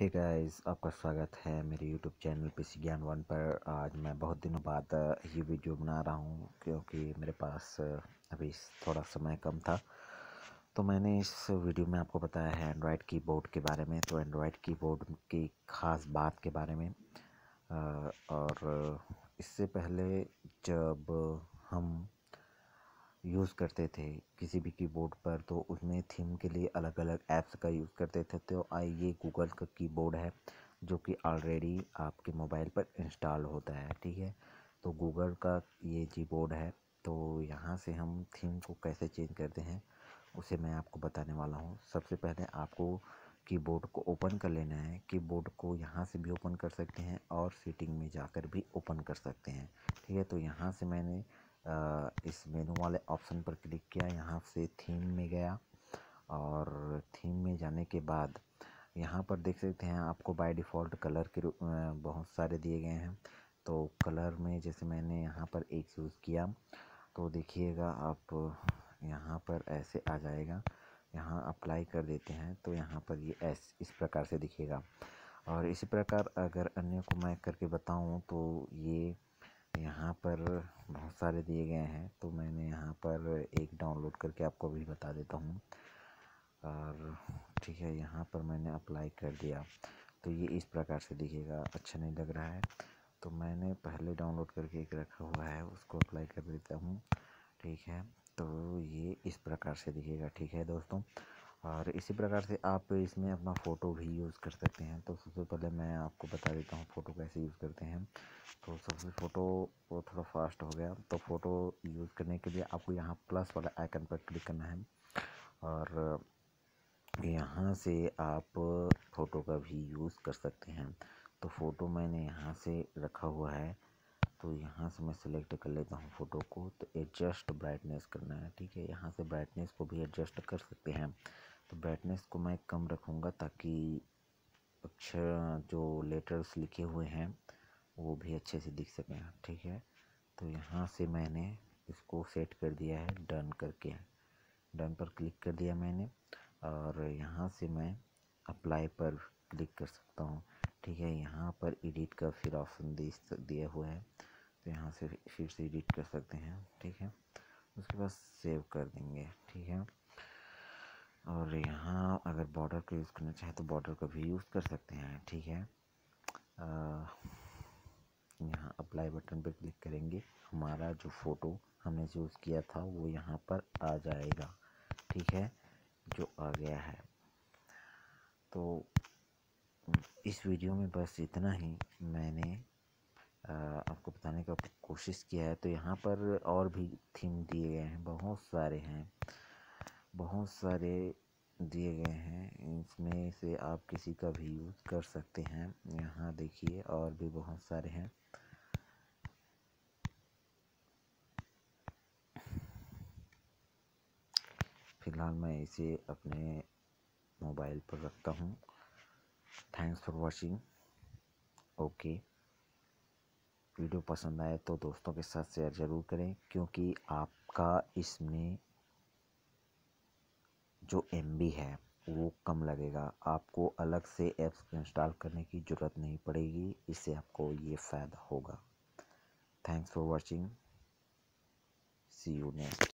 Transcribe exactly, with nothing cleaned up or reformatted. Hey guys, आपका स्वागत है मेरे YouTube channel PC Gyan one पर। आज मैं बहुत दिनों बाद ये वीडियो बना रहा हूँ क्योंकि मेरे पास अभी थोड़ा समय कम था, तो मैंने इस वीडियो में आपको बताया है एंड्रॉयड कीबोर्ड के बारे में। तो एंड्रॉयड कीबोर्ड की ख़ास बात के बारे में, और इससे पहले जब हम यूज़ करते थे किसी भी कीबोर्ड पर तो उसमें थीम के लिए अलग अलग ऐप्स का यूज़ करते थे। तो आई ये गूगल का कीबोर्ड है जो कि ऑलरेडी आपके मोबाइल पर इंस्टॉल होता है, ठीक है। तो गूगल का ये कीबोर्ड है, तो यहाँ से हम थीम को कैसे चेंज करते हैं उसे मैं आपको बताने वाला हूँ। सबसे पहले आपको कीबोर्ड को ओपन कर लेना है। कीबोर्ड को यहाँ से भी ओपन कर सकते हैं और सेटिंग में जाकर भी ओपन कर सकते हैं, ठीक है। तो यहाँ से मैंने आ, इस मेनू वाले ऑप्शन पर क्लिक किया, यहाँ से थीम में गया और थीम में जाने के बाद यहाँ पर देख सकते हैं आपको बाय डिफ़ॉल्ट कलर के बहुत सारे दिए गए हैं। तो कलर में जैसे मैंने यहाँ पर एक यूज़ किया, तो देखिएगा आप यहाँ पर ऐसे आ जाएगा। यहाँ अप्लाई कर देते हैं तो यहाँ पर ये ऐस इस प्रकार से दिखेगा। और इसी प्रकार अगर अन्य को मैं करके बताऊँ तो ये यहाँ पर बहुत सारे दिए गए हैं। तो मैंने यहाँ पर एक डाउनलोड करके आपको भी बता देता हूँ, और ठीक है यहाँ पर मैंने अप्लाई कर दिया तो ये इस प्रकार से दिखेगा। अच्छा नहीं लग रहा है तो मैंने पहले डाउनलोड करके एक रखा हुआ है, उसको अप्लाई कर देता हूँ, ठीक है। तो ये इस प्रकार से दिखेगा, ठीक है दोस्तों। और इसी प्रकार से आप इसमें अपना फ़ोटो भी यूज़ कर सकते हैं। तो सबसे पहले मैं आपको बता देता हूँ फ़ोटो कैसे यूज़ करते हैं। तो सबसे फ़ोटो वो थोड़ा फास्ट हो गया, तो फ़ोटो यूज़ करने के लिए आपको यहाँ प्लस वाला आइकन पर क्लिक करना है और यहाँ से आप फ़ोटो का भी यूज़ कर सकते हैं। तो फ़ोटो मैंने यहाँ से रखा हुआ है, तो यहाँ से मैं सिलेक्ट कर लेता हूँ फ़ोटो को। तो एडजस्ट ब्राइटनेस करना है, ठीक है। यहाँ से ब्राइटनेस को भी एडजस्ट कर सकते हैं। तो ब्राइटनेस को मैं कम रखूँगा ताकि अक्षर जो लेटर्स लिखे हुए हैं वो भी अच्छे से दिख सकें, ठीक है। तो यहाँ से मैंने इसको सेट कर दिया है, डन करके डन पर क्लिक कर दिया मैंने। और यहाँ से मैं अप्लाई पर क्लिक कर सकता हूँ, ठीक है। यहाँ पर एडिट का फिर ऑप्शन दिया हुआ है, तो यहाँ से फिर से एडिट कर सकते हैं, ठीक है। उसके बाद सेव कर देंगे, ठीक है। और यहाँ अगर बॉर्डर का यूज़ करना चाहे तो बॉर्डर का भी यूज़ कर सकते हैं, ठीक है। आ, यहाँ अप्लाई बटन पर क्लिक करेंगे, हमारा जो फ़ोटो हमने यूज़ किया था वो यहाँ पर आ जाएगा, ठीक है, जो आ गया है। तो इस वीडियो में बस इतना ही मैंने आपको बताने का कोशिश किया है। तो यहाँ पर और भी थीम दिए गए हैं, बहुत सारे हैं बहुत सारे दिए गए हैं, इसमें से आप किसी का भी यूज़ कर सकते हैं। यहाँ देखिए और भी बहुत सारे हैं। फ़िलहाल मैं इसे अपने मोबाइल पर रखता हूँ। Thanks for watching, okay. Video पसंद आए तो दोस्तों के साथ शेयर ज़रूर करें, क्योंकि आपका इसमें जो एमबी है वो कम लगेगा, आपको अलग से ऐप्स इंस्टॉल करने की ज़रूरत नहीं पड़ेगी, इससे आपको ये फ़ायदा होगा। Thanks for watching, see you next.